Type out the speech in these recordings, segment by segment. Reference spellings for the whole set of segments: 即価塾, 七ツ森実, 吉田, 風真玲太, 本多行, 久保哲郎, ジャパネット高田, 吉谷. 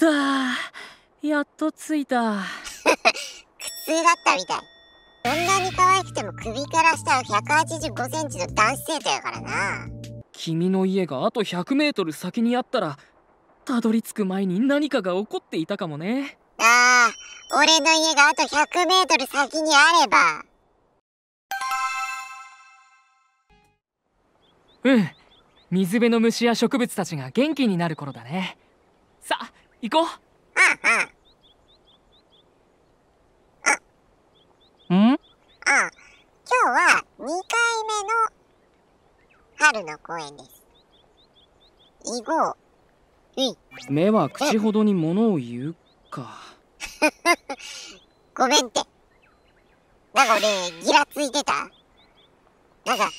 ったー、やっと着いた。苦痛だったみたい。どんなに可愛くても首から下は185センチの男子生徒やからな。君の家があと100メートル先にあったら、たどり着く前に何かが起こっていたかもね。ああ、俺の家があと100メートル先にあれば。うん、水辺の虫や植物たちが元気になる頃だね。さあ、行こう。うん、今日は2回目の春の公園です。いごうい。目は口ほどにものを言うか。ごめんって。なんか俺ギラついてた？なんか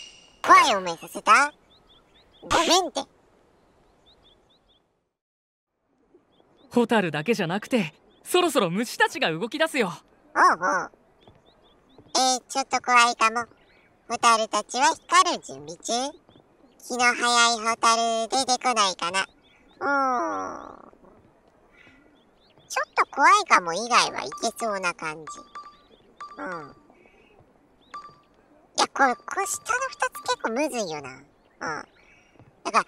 怖い思いさせた？ごめんって。ホタルだけじゃなくて、そろそろ虫たちが動き出すよ。おうおう。ちょっと怖いかも。ホタルたちは光る準備中。気の早いホタル出てこないかな。ちょっと怖いかも以外はいけそうな感じ。いや、これ下の2つ結構むずいよな。だから、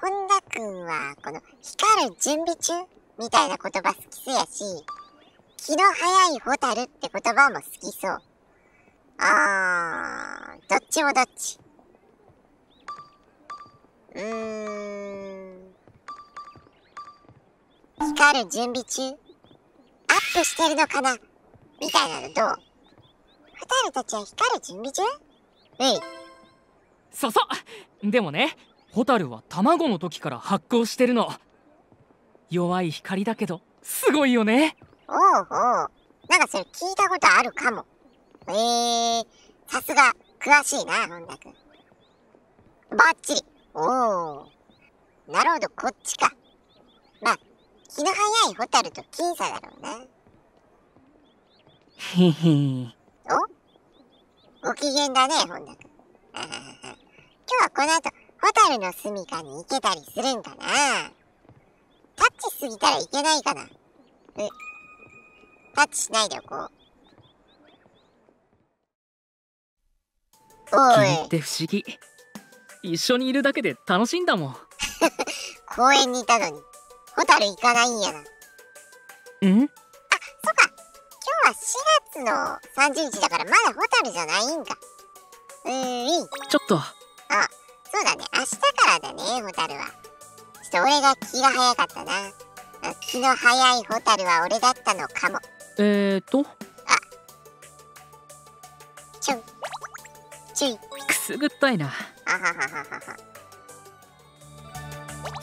本田くんはこの光る準備中みたいな言葉好きそうやし、気の早いホタルって言葉も好きそう。どっちもどっち。光る準備中、アップしてるのかなみたいなのどう？ホタルたちは光る準備中？そうそう。でもね、ホタルは卵の時から発光してるの。弱い光だけどすごいよね。おうおう。なんかそれ聞いたことあるかも。さすが詳しいな、本田君。バッチリ。なるほど、こっちか。まあ気の早いホタルと僅差だろうな。お、ご機嫌だね、本田君。今日はこの後ホタルの住処に行けたりするんかな。タッチ過ぎたらいけないかな。タッチしないでおこう。君って不思議。一緒にいるだけで楽しいんだもん。公園にいたのにホタル行かないんやな。あ、そっか、今日は4月の30日だからまだホタルじゃないんか。ちょっと。そうだね、明日からだね、ホタルは。ちょっと俺が気が早かったな。気の早いホタルは俺だったのかも。くすぐったいな。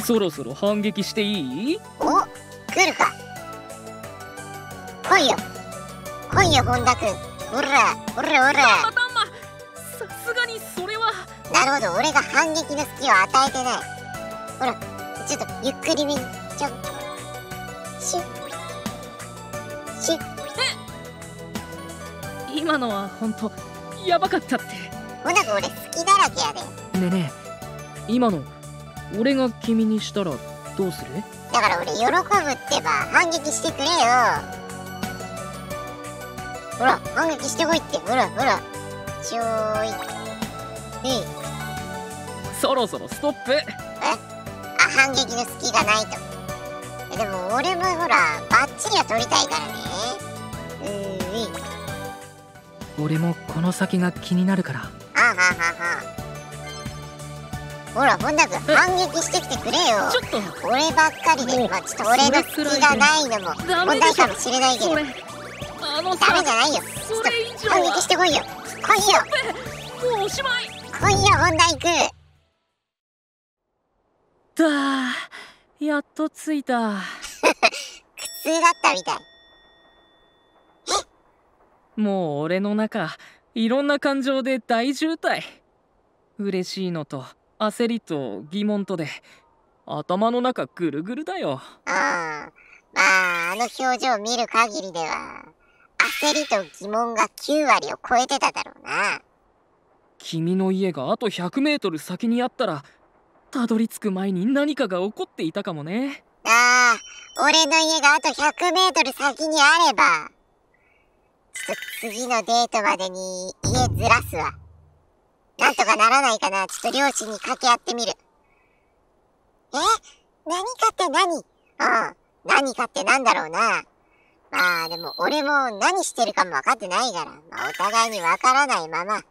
そろそろ反撃していい？お、来るか。来いよ来いよ、本田君。おらおらおら。さすがにそれは。なるほど、俺が反撃の隙を与えてない。ほら、ちょっとゆっくりめに。ちょっシュッシュッ。今のは本当やばかったって。ほな、俺好きだらけやで。ねえねえ、今の俺が君にしたらどうする？だから俺喜ぶってば、反撃してくれよ。ほら、反撃してこいって。ほらほら、ちょーい。そろそろストップ。反撃の隙がないと。でも俺もほらバッチリは取りたいからね。俺もこの先が気になるから。ほら、本田君、反撃してきてくれよ。ちょっと俺ばっかりで、ちょっと俺の隙がないのも問題かもしれないけど。ダメじゃないよ。ちょっと反撃してこいよ。来いよ。もうおしまい。来いよ、本田行く。やっと着いた。苦痛だったみたい。もう俺の中、いろんな感情で大渋滞。嬉しいのと焦りと疑問とで頭の中ぐるぐるだよ。まああの表情を見る限りでは焦りと疑問が9割を超えてただろうな。君の家があと100メートル先にあったら、たどり着く前に何かが起こっていたかもね。ああ、俺の家があと100メートル先にあれば。ちょっと次のデートまでに家ずらすわ。なんとかならないかな。ちょっと両親に掛け合ってみる。え？何かって何？うん。何かってなんだろうな。まあでも俺も何してるかも分かってないから、まあお互いに分からないまま、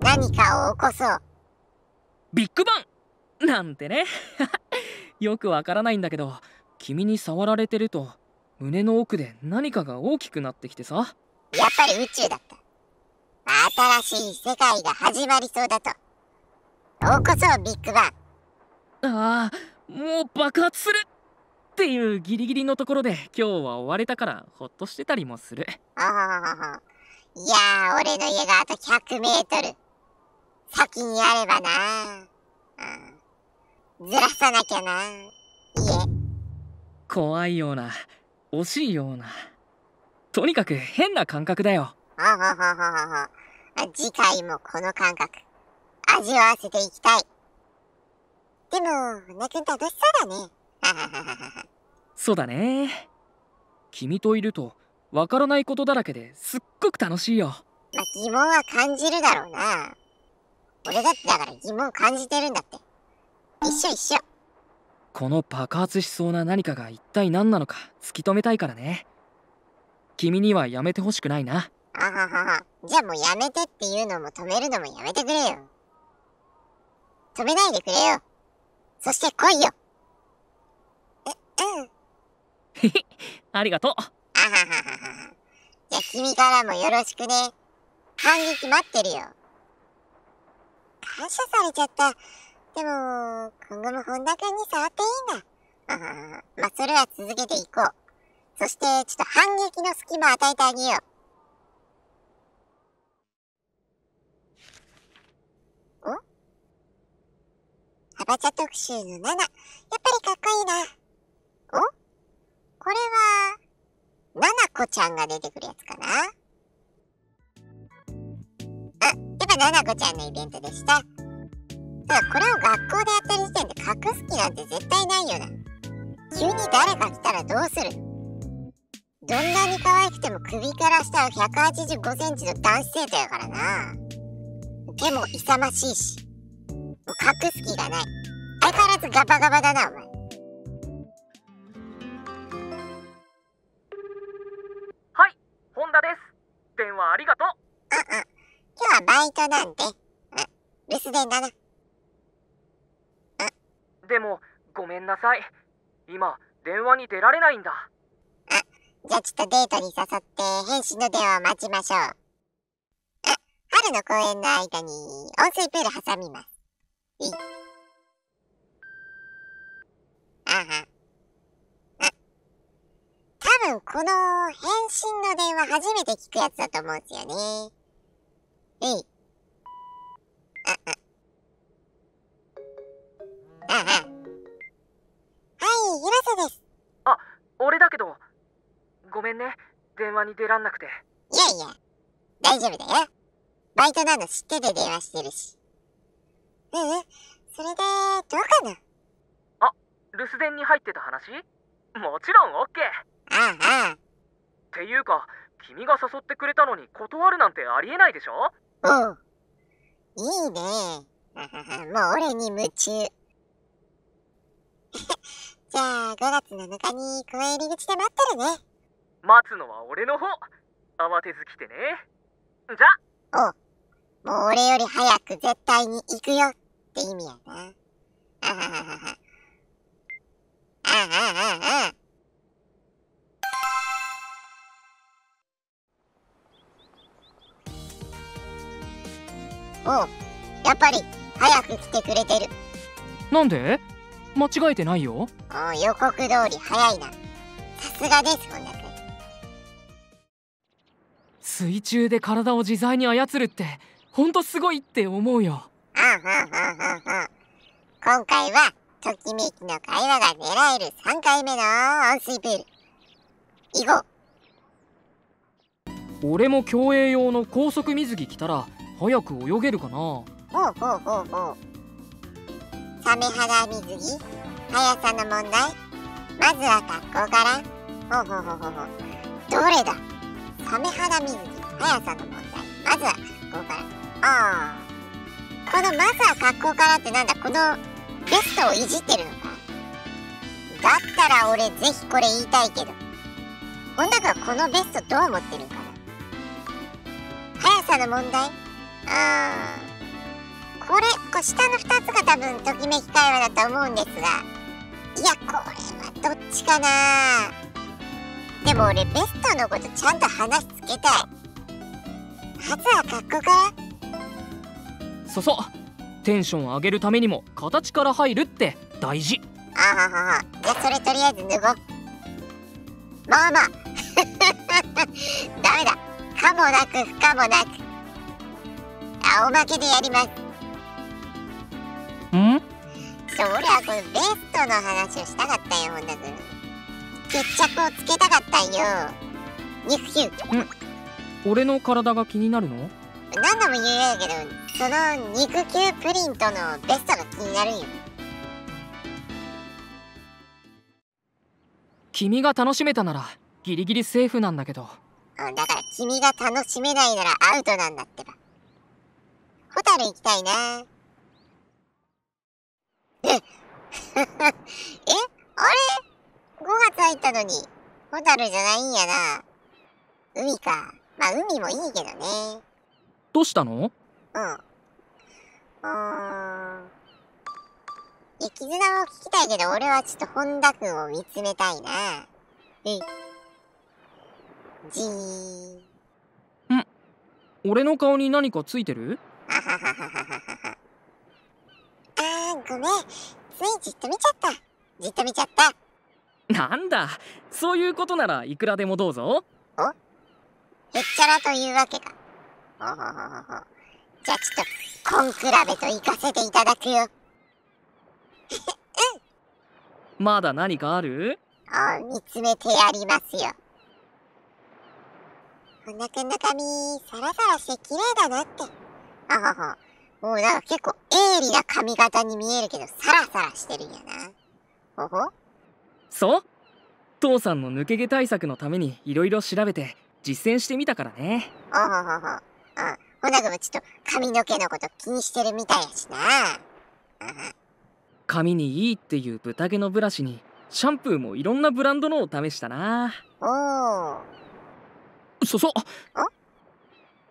何かを起こそう。ビッグバン！なんてね。よく分からないんだけど、君に触られてると、胸の奥で何かが大きくなってきてさ。やっぱり宇宙だった。新しい世界が始まりそうだと。起こそう、ビッグバン。ああ、もう爆発するっていうギリギリのところで今日は終われたからほっとしてたりもする。ああ、いやー、俺の家があと100メートル先にあればなあ。ずらさなきゃな、家。怖いような、惜しいような、とにかく変な感覚だよ。次回もこの感覚味わわせていきたい。でもなくん楽しそうだね。そうだね。君といるとわからないことだらけですっごく楽しいよ。まあ、疑問は感じるだろうな。俺だってだから疑問感じてるんだって。一緒一緒。この爆発しそうな何かが一体何なのか突き止めたいからね。君にはやめてほしくないな。あはは。じゃあもうやめてっていうのも止めるのもやめてくれよ。止めないでくれよ。そして来いよ。うん。へへ、ありがとう。あはは。じゃあ君からもよろしくね。反撃待ってるよ。感謝されちゃった。でも、今後も本田くんに触っていいんだ。あは。まあそれは続けていこう。そして、ちょっと反撃の隙間を与えてあげよう。お？ハバチャ特集の7。やっぱりかっこいいな。お？これは、ナナコちゃんが出てくるやつかな？あ、やっぱナナコちゃんのイベントでした。ただ、これを学校でやってる時点で隠す気なんて絶対ないよな。急に誰か来たらどうする？どんなに可愛くても首から下は185センチの男子生徒やからな。手も勇ましいし、もう隠す気がない。相変わらずガバガバだな、お前。はい、本田です。電話ありがとう。うんうん。今日はバイトなんで。留守電だな。でも、ごめんなさい。今、電話に出られないんだ。じゃあちょっとデートに誘って返信の電話を待ちましょう。あ、春の公園の間に温水プール挟みます。いい。あは。あ、多分この返信の電話初めて聞くやつだと思うんですよね。いい。ああ。あは。はい、広瀬です。あ、俺だけど。ごめんね、電話に出らんなくて。いやいや、大丈夫だよ。バイトなの知ってて電話してるし。それで、どうかな？あ、留守電に入ってた話？もちろんオッケー。ああ、ああ。っていうか、君が誘ってくれたのに断るなんてありえないでしょ？おう。いいね。もう俺に夢中。じゃあ、5月7日に公園入り口で待ってるね。待つのは俺の方。慌てず来てね。じゃあ。おう。もう俺より早く絶対に行くよって意味やな。あははは。あああああ。おう。やっぱり早く来てくれてる。なんで？間違えてないよ。おう、予告通り早いな。さすがです、こんな。水中で体を自在に操るってほんとすごいって思うよ。今回はときめきの会話が狙える3回目の温水プール行こう。俺も競泳用の高速水着着たら早く泳げるかな。ほうほうほうほう。サメ肌水着、速さの問題、まずは学校から。ほうほうほうほうほう。どれだ？サメ肌水着、速さの問題。まずは学校から。ああ。このまずは学校からってなんだ？このベストをいじってるのか。だったら俺ぜひこれ言いたいけど。女がこのベストどう思ってるんかな。速さの問題。ああ。これ下の2つが多分ときめき会話だと思うんですが、いやこれはどっちかな。でも俺ベストのことちゃんと話つけたい。まずは格好から。そうそう、テンション上げるためにも形から入るって大事。あははは。じゃそれとりあえず脱ごう。まあまあダメだ、可もなく不可もなく。あ、おまけでやります。ん？そう、俺はこのベストの話をしたかったよ、本田君。決着をつけたかったんよ。ニフヒュー。俺の体が気になるの？何度も言うやけど、その肉球プリントのベストが気になるんよ。君が楽しめたならギリギリセーフなんだけど。だから君が楽しめないならアウトなんだってば。ホタル行きたいな。えあれ ?5 月入ったのにホタルじゃないんやな。海か。まあ海もいいけどね。どうしたの？いや、絆を聞きたいけど俺はちょっと本田君を見つめたいな。俺の顔に何かついてる？あははははは。ごめん、ついじっと見ちゃった。じっと見ちゃった。なんだ、そういうことならいくらでもどうぞ。お、へっちゃらというわけか。おほほほほ。じゃあちょっと、根比べと行かせていただくよ。うん。まだ何かある？見つめてやりますよ。こんなくんの髪、サラサラして綺麗だなって。おほほ。もうなんか結構鋭利な髪型に見えるけどサラサラしてるんやな。ほほ。そう。父さんの抜け毛対策のためにいろいろ調べて実践してみたからね。おほほほ。ほなくんもちょっと髪の毛のこと気にしてるみたいやしな。髪にいいっていう豚毛のブラシにシャンプーもいろんなブランドのを試したな。おお。そうそう。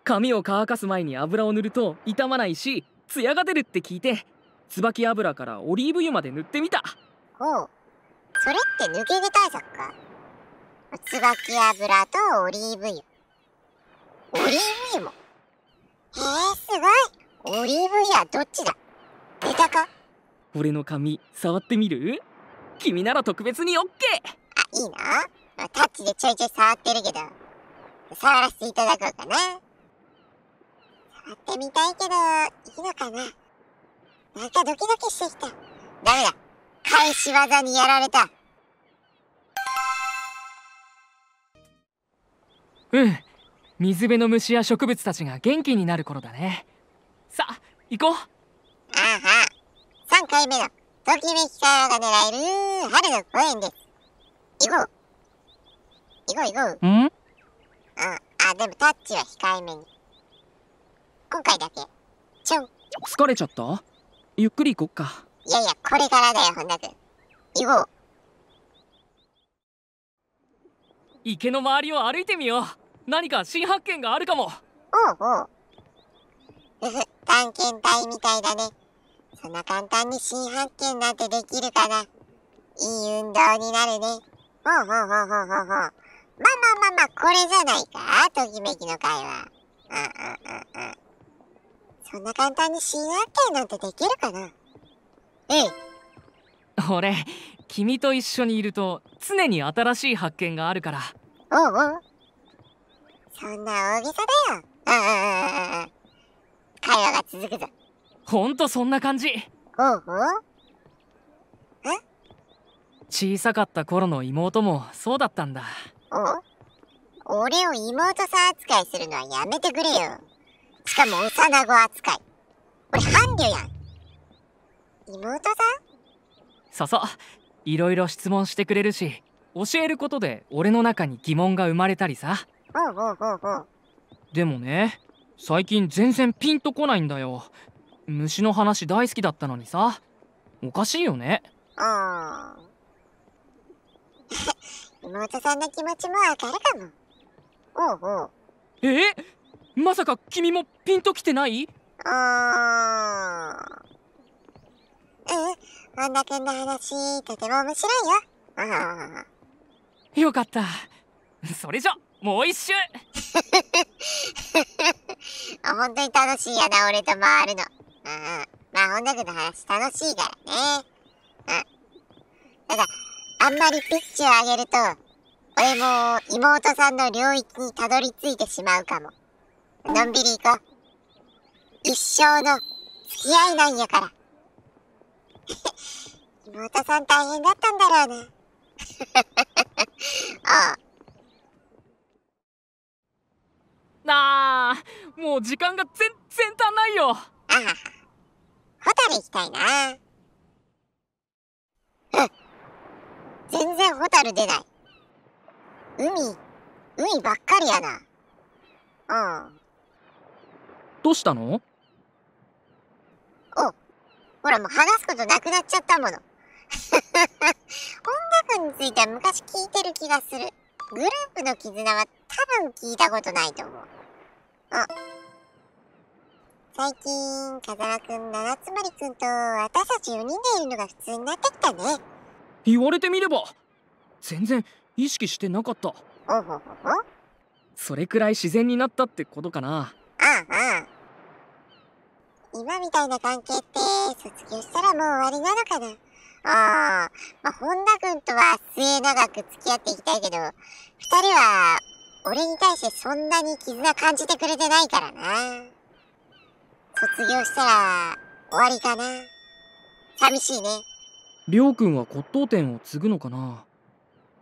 髪を乾かす前に油を塗ると傷まないしツヤが出るって聞いて、椿油からオリーブ油まで塗ってみた。おう、それって抜け毛対策か。椿油とオリーブ油。オリーブ油も。へえ、すごい。オリーブ油はどっちだ？出たか？俺の髪触ってみる？君なら特別にオッケー。あ、いいな。タッチでちょいちょい触ってるけど、触らせていただこうかな。やってみたいけど、いいのかな。なんかドキドキしてきた。ダメだ、返し技にやられた。うん、水辺の虫や植物たちが元気になる頃だね。さあ、行こう。あはあ、3回目のときめき会話が狙える春の公園です。行こう行こう行こう。ん？あ、でもタッチは控えめに。今回だけ。ちょん。疲れちゃった？ゆっくり行こっか。いやいや、これからだよ、本田君。行こう。池の周りを歩いてみよう。何か新発見があるかも。おうおう。探検隊みたいだね。そんな簡単に新発見なんてできるかな。いい運動になるね。ほうほうほうほうほうほう。まあ、これじゃないか、ときめきの会話。そんな簡単に新発見なんてできるかな。俺、君と一緒にいると常に新しい発見があるから。おうおう。そんな大げさだよ。会話が続くぞ。ほんとそんな感じ。おうおう。小さかった頃の妹もそうだったんだ。おう。俺を妹さん扱いするのはやめてくれよ。しかも幼子扱い。俺伴侶やん。妹さん？そうそう、いろいろ質問してくれるし、教えることで俺の中に疑問が生まれたりさ。でもね、最近全然ピンとこないんだよ。虫の話大好きだったのにさ、おかしいよね。妹さんの気持ちもわかるかも。まさか君もピンときてない？あんなくんの話とても面白いよ。よかった。それじゃもう一周。本当に楽しいやな、俺と回るの。まあ女の子の話楽しいからね。ただあんまりピッチを上げると俺も妹さんの領域にたどり着いてしまうかも。のんびり行こう。一生の付き合いなんやから。妹さん大変だったんだろうね。もう時間が全然足んないよ。ホタル行きたいな。全然ホタル出ない。海ばっかりやな。どうしたの？ほらもう話すことなくなっちゃったもの。音楽については昔聞いてる気がする。グループの絆は多分聞いたことないと思う。最近風間くん、七つ森くんと私たち4人でいるのが普通になってきたね。言われてみれば全然意識してなかった。それくらい自然になったってことかな。今みたいな関係って卒業したらもう終わりなのかな。本田君とは末永く付き合っていきたいけど、2人は俺に対してそんなに絆感じてくれてないからな。卒業したら終わりかな。寂しいね。りょうくんは骨董店を継ぐのかな。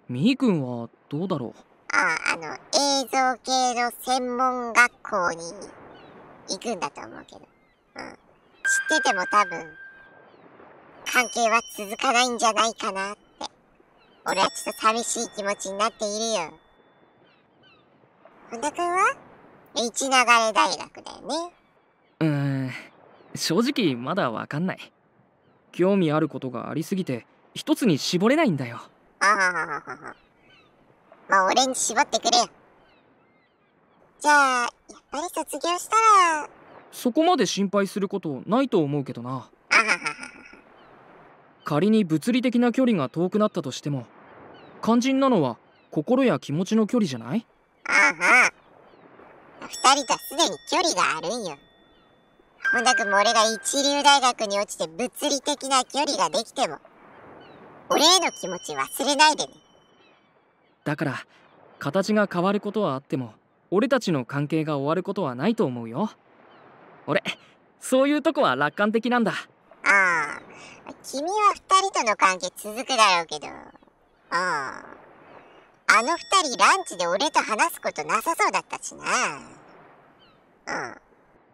みーくんはどうだろう。映像系の専門学校に行くんだと思うけど。知ってても多分関係は続かないんじゃないかなって、俺はちょっと寂しい気持ちになっているよ。本田君は一流大学だよね。正直まだわかんない。興味あることがありすぎて一つに絞れないんだよ。まあ俺に絞ってくれよ。じゃあやっぱり卒業したらそこまで心配することないと思うけどな。仮に物理的な距離が遠くなったとしても、肝心なのは心や気持ちの距離じゃない？二人とはすでに距離があるんよ。本田君も俺が一流大学に落ちて物理的な距離ができても、俺への気持ち忘れないでね。だから形が変わることはあっても、俺たちの関係が終わることはないと思うよ。俺、そういうとこは楽観的なんだ。君は二人との関係続くだろうけど、あの二人ランチで俺と話すことなさそうだったしな。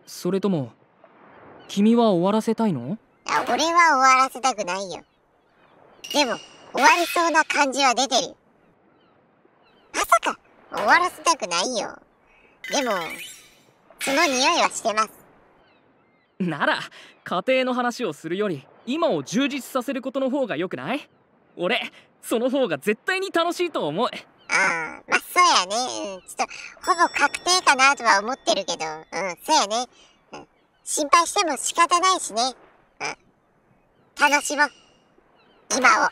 それとも君は終わらせたいの？俺は終わらせたくないよ。でも終わりそうな感じは出てる。まさか終わらせたくないよ。でもその匂いはしてます。なら家庭の話をするより今を充実させることの方が良くない？俺その方が絶対に楽しいと思う。まあそうやね。ちょっとほぼ確定かなとは思ってるけど、そうやね。心配しても仕方ないしね。楽しもう今を。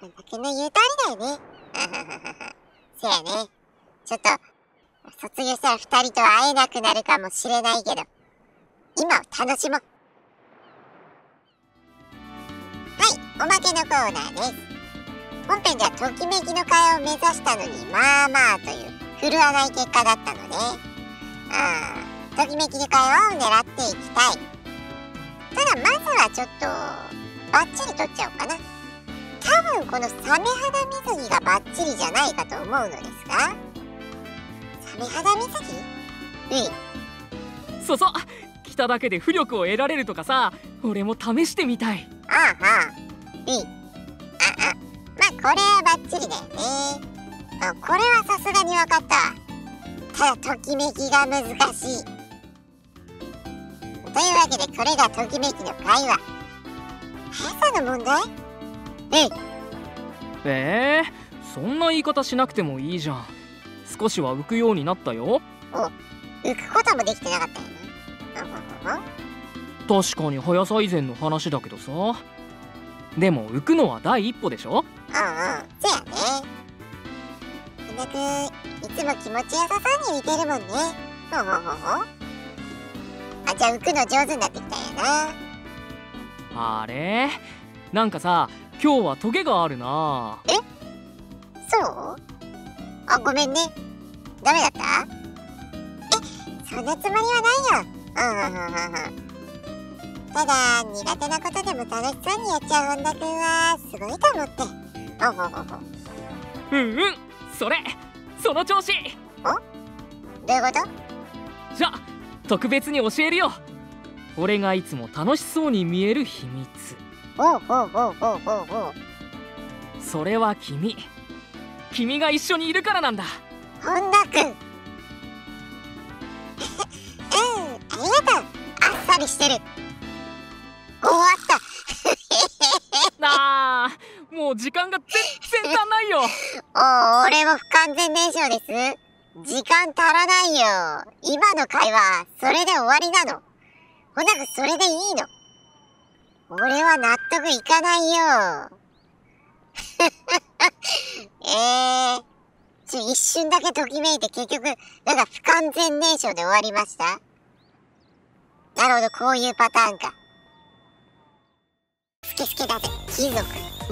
本田君の言う通りだよね。そうやね。ちょっと卒業したら2人とは会えなくなるかもしれないけど、今を楽しもう。おまけのコーナーです。本編ではときめきの会を目指したのにまあまあという振るわない結果だったので、ときめきの会を狙っていきたい。ただまずはちょっとバッチリ取っちゃおうかな。多分このサメ肌水着がバッチリじゃないかと思うのですが、目肌水着？そうそう、着ただけで浮力を得られるとかさ、俺も試してみたい。B。あ、まあこれはバッチリだよね。あ、これはさすがに分かった。ただときめきが難しい。というわけでこれがときめきの会話。朝の問題？そんな言い方しなくてもいいじゃん。少しは浮くようになったよ。お、浮くこともできてなかったよね。確かに早さ以前の話だけどさ。でも浮くのは第一歩でしょ。そうやね。君いつも気持ちよさそうに浮いてるもんね。あ、じゃあ浮くの上手になってきたよな。あれ、なんかさ、今日はトゲがあるな。え、そう？あ、ごめんね。ダメだった？え、そんなつもりはないよ。ただ苦手なことでも楽しそうにやっちゃう本田くんはすごいと思って。その調子。お、どういうこと？じゃあ特別に教えるよ。俺がいつも楽しそうに見える秘密。それは君が一緒にいるからなんだ、本田くん。してる。終わった。もう時間が全然足んないよ。俺も不完全燃焼です。時間足らないよ。今の会話それで終わりなの。ほなそれでいいの。俺は納得いかないよ。一瞬だけときめいて結局なんか不完全燃焼で終わりました。なるほど、こういうパターンか。スケスケだぜ、貴族。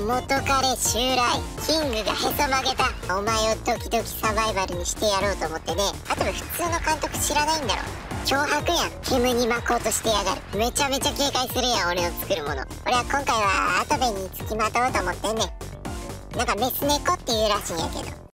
元彼襲来。キングがへそ曲げた。お前をドキドキサバイバルにしてやろうと思ってね。あと普通の監督知らないんだろ。脅迫やん。煙に巻こうとしてやがる。めちゃめちゃ警戒するやん、俺の作るもの。俺は今回は跡部につきまとうと思ってんね。なんかメス猫っていうらしいんやけど。